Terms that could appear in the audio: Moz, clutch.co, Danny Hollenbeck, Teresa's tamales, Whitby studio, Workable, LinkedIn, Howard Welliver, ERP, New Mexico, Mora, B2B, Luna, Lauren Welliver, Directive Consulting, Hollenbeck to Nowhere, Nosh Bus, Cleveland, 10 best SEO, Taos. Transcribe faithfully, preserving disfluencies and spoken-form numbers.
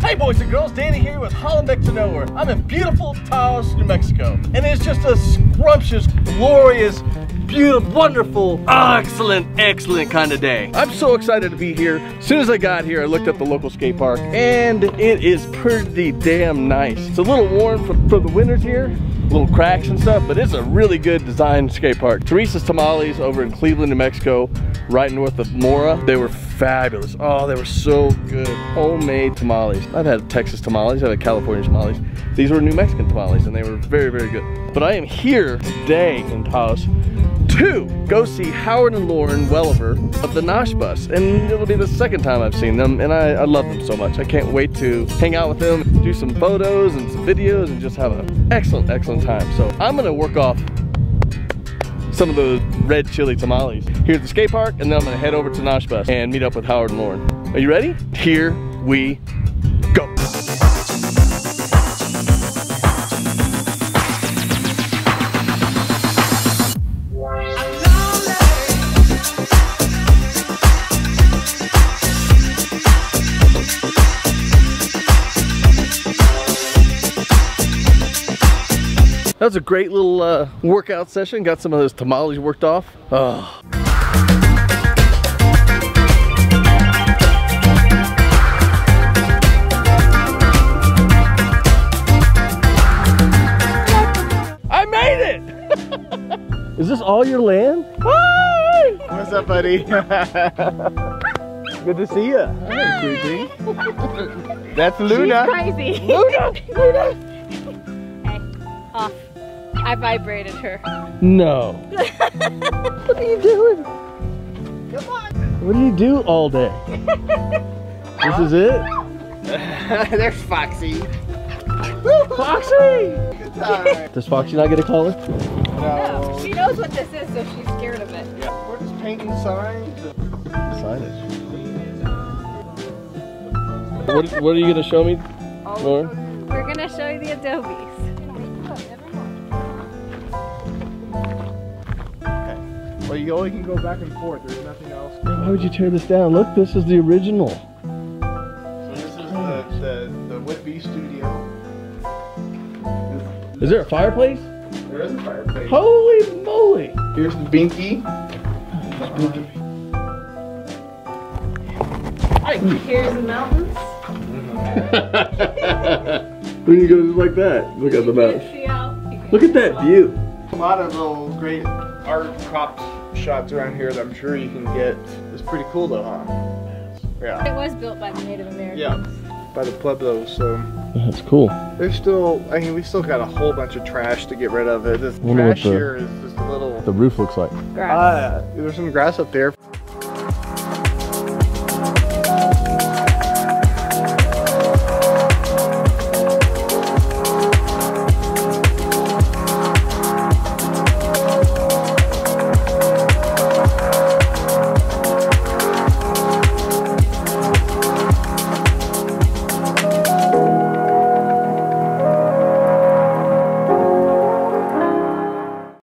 Hey boys and girls, Danny here with Hollenbeck to Nowhere. I'm in beautiful Taos, New Mexico. And it's just a scrumptious, glorious, beautiful, wonderful, excellent, excellent kind of day. I'm so excited to be here. As soon as I got here, I looked up the local skate park and it is pretty damn nice. It's a little warm from, from the winters here, little cracks and stuff, but it's a really good designed skate park. Teresa's Tamales over in Cleveland, New Mexico, right north of Mora. They were fabulous. Oh, they were so good. Homemade tamales. I've had Texas tamales, I've had California tamales. These were New Mexican tamales and they were very, very good. But I am here today in Taos to go see Howard and Lauren Welliver of the Nosh Bus. And it'll be the second time I've seen them and I, I love them so much. I can't wait to hang out with them, do some photos and some videos and just have an excellent, excellent time. So I'm gonna work off some of those red chili tamales here at the skate park, and then I'm gonna head over to Nosh Bus and meet up with Howard and Lauren. Are you ready? Here we go. That was a great little uh, workout session. Got some of those tamales worked off. Oh. I made it! Is this all your land? Hi! What's up, buddy? Good to see you. Hi. That's Luna. She's crazy. Luna! Luna! Hey, off. I vibrated her. No. What are you doing? Come on. What do you do all day? This is it? There's Foxy. Foxy! Good time. Does Foxy not get a collar? No. No. She knows what this is, so she's scared of it. Yeah. We're just painting signs. Signage. what, what are you going to show me, Lauren? We're going to show you the adobes. Well, you only can go back and forth. There's nothing else. Why would you tear this down? Look, this is the original. So this is the, the, the Whitby studio. Is there a fireplace? There is a fireplace. Holy moly! Here's the binky. Here's the mountains. When you go just like that, look at the mountains. Look at that view. A lot of little great art props shots around here that I'm sure you can get. It's pretty cool though, huh? Yeah. It was built by the Native Americans. Yeah, by the Pueblos, so. That's cool. There's still, I mean, we still got a whole bunch of trash to get rid of. This trash here is just a little. The roof looks like. Grass. Uh, there's some grass up there.